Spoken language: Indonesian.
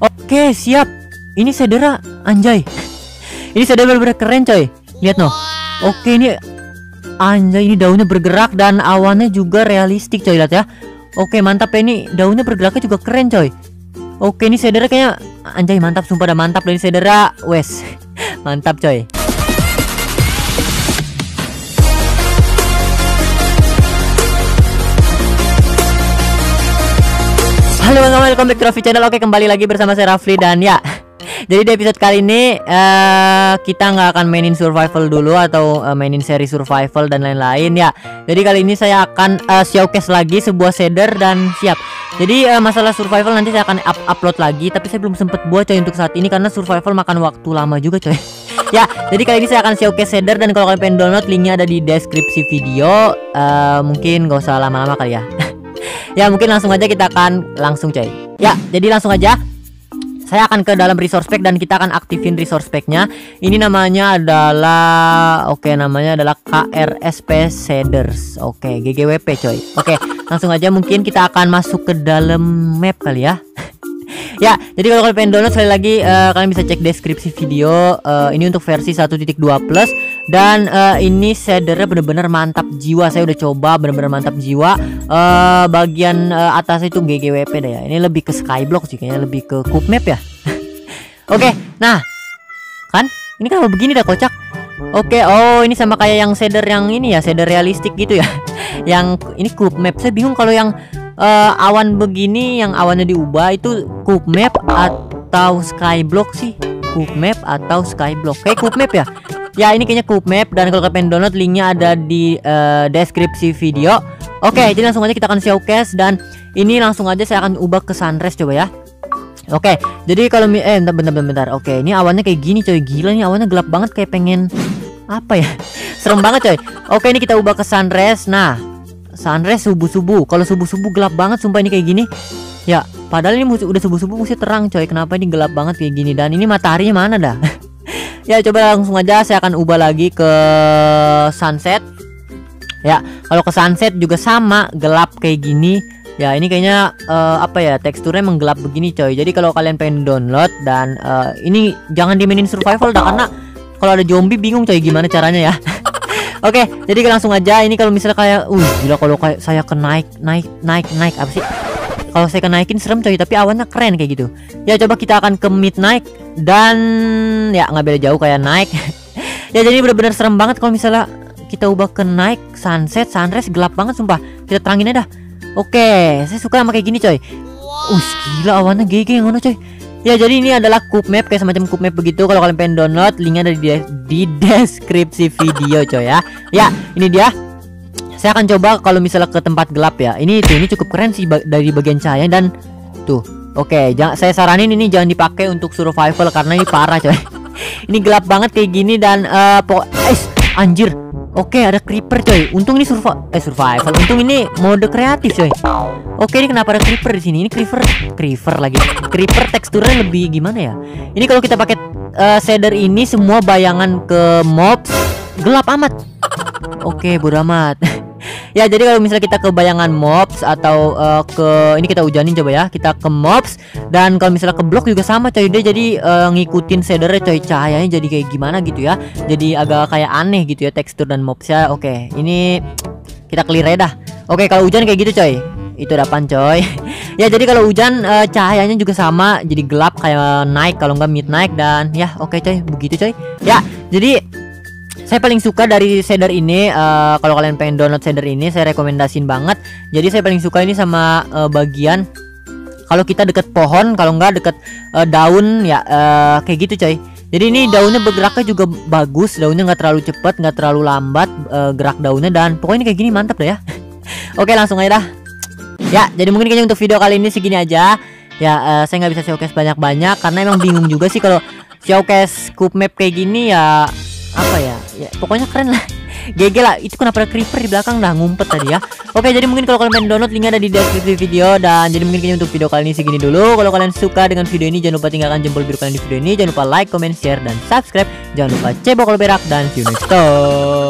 Oke, siap. Ini shader anjay. Ini shader bener-bener keren coy. Lihat noh. Oke, ini anjay, ini daunnya bergerak dan awannya juga realistik coy, lihat ya. Oke, mantap ya, ini daunnya bergeraknya juga keren coy. Oke, ini shader kayaknya anjay, mantap sumpah, dah mantap dari shader. Wes. Mantap coy. Halo, welcome back to Rafli Channel. Oke, kembali lagi bersama saya Rafli. Dan ya, jadi di episode kali ini kita nggak akan mainin survival dulu atau mainin seri survival dan lain-lain ya. Jadi kali ini saya akan showcase lagi sebuah shader dan siap. Jadi masalah survival nanti saya akan upload lagi, tapi saya belum sempet buat coy untuk saat ini karena survival makan waktu lama juga coy. Ya, jadi kali ini saya akan showcase shader dan kalau kalian pengen download, linknya ada di deskripsi video. Mungkin nggak usah lama-lama kali ya. Ya mungkin langsung aja kita akan langsung coy. Ya jadi langsung aja saya akan ke dalam resource pack dan kita akan aktifin resource packnya. Ini namanya adalah namanya adalah KRSP shaders. Oke, GGWP coy. Oke, langsung aja mungkin kita akan masuk ke dalam map kali ya. Ya jadi kalau kalian pengen download, sekali lagi kalian bisa cek deskripsi video. Ini untuk versi 1.2 plus. Dan ini shadernya bener-bener mantap jiwa. Saya udah coba, bener-bener mantap jiwa. Bagian atas itu GGWP dah ya. Ini lebih ke skyblock sih kayaknya, lebih ke cube map ya. Oke, nah kan ini kan begini dah kocak. Oke, oh ini sama kayak yang shader yang ini ya, shader realistik gitu ya. Yang ini cube map. Saya bingung kalau yang awan begini, yang awannya diubah itu cube map atau skyblock sih. Cube map atau skyblock. Kayak cube map ya. Ya ini kayaknya cube map. Dan kalau kalian download, linknya ada di deskripsi video. Oke, jadi langsung aja kita akan showcase. Dan ini langsung aja saya akan ubah ke sunrise coba ya. Oke, jadi kalau bentar. Oke, ini awannya kayak gini coy. Gila nih awannya gelap banget, kayak pengen apa ya, serem banget coy. Oke, ini kita ubah ke sunrise. Nah, sunrise subuh-subuh. Kalau subuh-subuh gelap banget sumpah ini kayak gini. Ya, padahal ini udah subuh-subuh mesti terang coy. Kenapa ini gelap banget kayak gini? Dan ini mataharinya mana dah? Ya coba langsung aja saya akan ubah lagi ke sunset. Ya kalau ke sunset juga sama gelap kayak gini. Ya ini kayaknya teksturnya menggelap begini coy. Jadi kalau kalian pengen download dan ini jangan dimainin survival dah, karena kalau ada zombie bingung coy gimana caranya ya. Oke, jadi langsung aja ini kalau misalnya kayak gila kalau kayak saya naik apa sih? Kalau saya kenaikin serem coy, tapi awannya keren kayak gitu. Ya coba kita akan ke midnight dan ya nggak beda jauh kayak naik. Ya jadi bener-bener serem banget kalau misalnya kita ubah ke naik, sunset, sunrise gelap banget sumpah. Kita terangin aja dah. Oke, saya suka sama kayak gini coy. Gila awannya GG ngono coy. Ya jadi ini adalah cube map, kayak semacam cube map begitu. Kalau kalian pengen download, linknya ada di deskripsi video coy ya. Ya ini dia. Saya akan coba kalau misalnya ke tempat gelap ya. Ini tuh, ini cukup keren sih dari bagian cahaya. Dan tuh, oke, saya saranin ini jangan dipakai untuk survival karena ini parah coy. Ini gelap banget kayak gini dan anjir. Oke, ada creeper coy. Untung ini survival. Untung ini mode kreatif coy. Oke, ini kenapa ada creeper di sini? Ini creeper lagi. Creeper teksturnya lebih gimana ya? Ini kalau kita pakai shader ini semua bayangan ke mobs gelap amat. Oke, bodo amat. Ya jadi kalau misalnya kita ke bayangan mobs atau ke ini kita hujanin coba ya. Kita ke mobs dan kalau misalnya ke blok juga sama coy. Dia jadi ngikutin shadernya coy. Cahayanya jadi kayak gimana gitu ya. Jadi agak kayak aneh gitu ya tekstur dan mobsnya. Oke, ini kita clear aja dah. Oke, kalau hujan kayak gitu coy. Itu depan coy. Ya jadi kalau hujan cahayanya juga sama. Jadi gelap kayak night kalau nggak midnight. Dan ya oke coy, begitu coy. Ya jadi saya paling suka dari shader ini. Kalau kalian pengen download shader ini, saya rekomendasiin banget. Jadi saya paling suka ini sama bagian kalau kita deket pohon, kalau nggak deket daun ya, kayak gitu coy. Jadi ini daunnya bergeraknya juga bagus, daunnya nggak terlalu cepat, nggak terlalu lambat gerak daunnya, dan pokoknya ini kayak gini mantap dah ya. Oke, langsung aja dah. Ya jadi mungkin kayaknya untuk video kali ini segini aja. Ya saya nggak bisa showcase banyak-banyak karena emang bingung juga sih kalau showcase cube map kayak gini ya. Apa ya? Ya pokoknya keren lah. GG lah. Itu kenapa ada creeper di belakang dah, ngumpet tadi ya. Oke, jadi mungkin kalau kalian pengen download, linknya ada di deskripsi video. Dan jadi mungkin untuk video kali ini segini dulu. Kalau kalian suka dengan video ini, jangan lupa tinggalkan jempol biru kalian di video ini. Jangan lupa like, comment, share, dan subscribe. Jangan lupa cebok kalau berak. Dan see you next time.